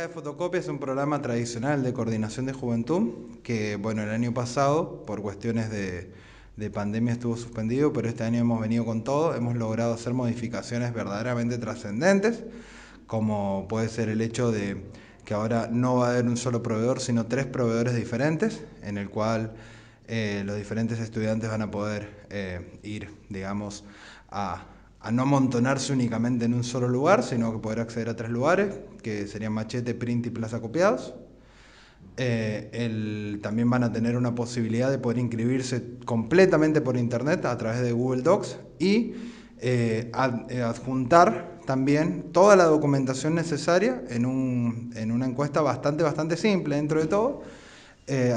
Teca de Fotocopia es un programa tradicional de coordinación de juventud que, bueno, el año pasado, por cuestiones de pandemia, estuvo suspendido, pero este año hemos venido con todo, hemos logrado hacer modificaciones verdaderamente trascendentes, como puede ser el hecho de que ahora no va a haber un solo proveedor, sino 3 proveedores diferentes, en el cual los diferentes estudiantes van a poder ir, digamos, a no amontonarse únicamente en un solo lugar, sino que poder acceder a 3 lugares, que serían Machete, Print y Plaza Copiados. También van a tener una posibilidad de poder inscribirse completamente por internet a través de Google Docs y adjuntar también toda la documentación necesaria en una encuesta bastante simple dentro de todo.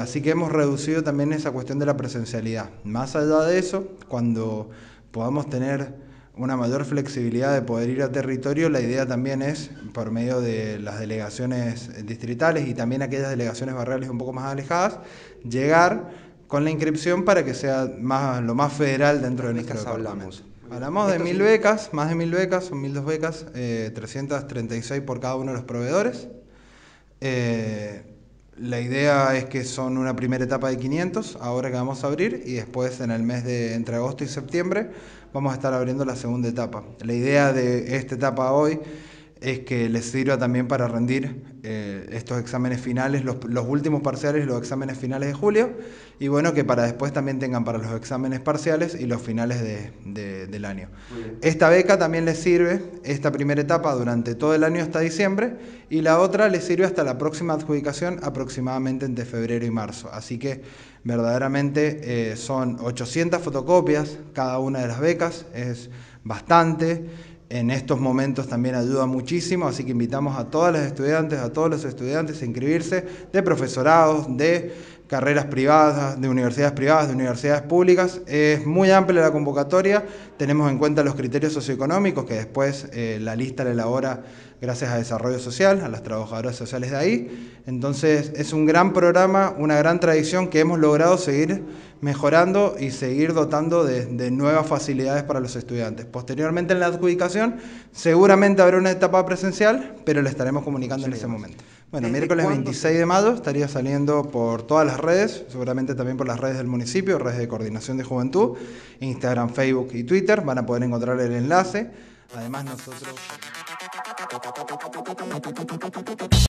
Así que hemos reducido también esa cuestión de la presencialidad. Más allá de eso, cuando podamos tener una mayor flexibilidad de poder ir a territorio, la idea también es, por medio de las delegaciones distritales y también aquellas delegaciones barriales un poco más alejadas, llegar con la inscripción para que sea lo más federal dentro de nuestro departamento. Hablamos de 1000 becas, más de 1000 becas, son 1002 becas, 336 por cada uno de los proveedores. La idea es que son una primera etapa de 500, ahora que vamos a abrir, y después en el mes de entre agosto y septiembre vamos a estar abriendo la segunda etapa. La idea de esta etapa hoy es que les sirva también para rendir estos exámenes finales, los últimos parciales y los exámenes finales de julio, y bueno, que para después también tengan para los exámenes parciales y los finales del año. Esta beca también les sirve, esta primera etapa, durante todo el año hasta diciembre, y la otra les sirve hasta la próxima adjudicación, aproximadamente entre febrero y marzo. Así que verdaderamente son 800 fotocopias cada una de las becas, es bastante. En estos momentos también ayuda muchísimo, así que invitamos a todas las estudiantes, a todos los estudiantes a inscribirse, de profesorados, de carreras privadas, de universidades públicas. Es muy amplia la convocatoria, tenemos en cuenta los criterios socioeconómicos, que después la lista la elabora gracias a Desarrollo Social, a las trabajadoras sociales de ahí. Entonces es un gran programa, una gran tradición que hemos logrado seguir mejorando y seguir dotando de nuevas facilidades para los estudiantes. Posteriormente en la adjudicación seguramente habrá una etapa presencial, pero la estaremos comunicando en ese momento. Bueno, miércoles 26 de mayo estaría saliendo por todas las redes, seguramente también por las redes del municipio, redes de coordinación de juventud, Instagram, Facebook y Twitter, van a poder encontrar el enlace. Además nosotros...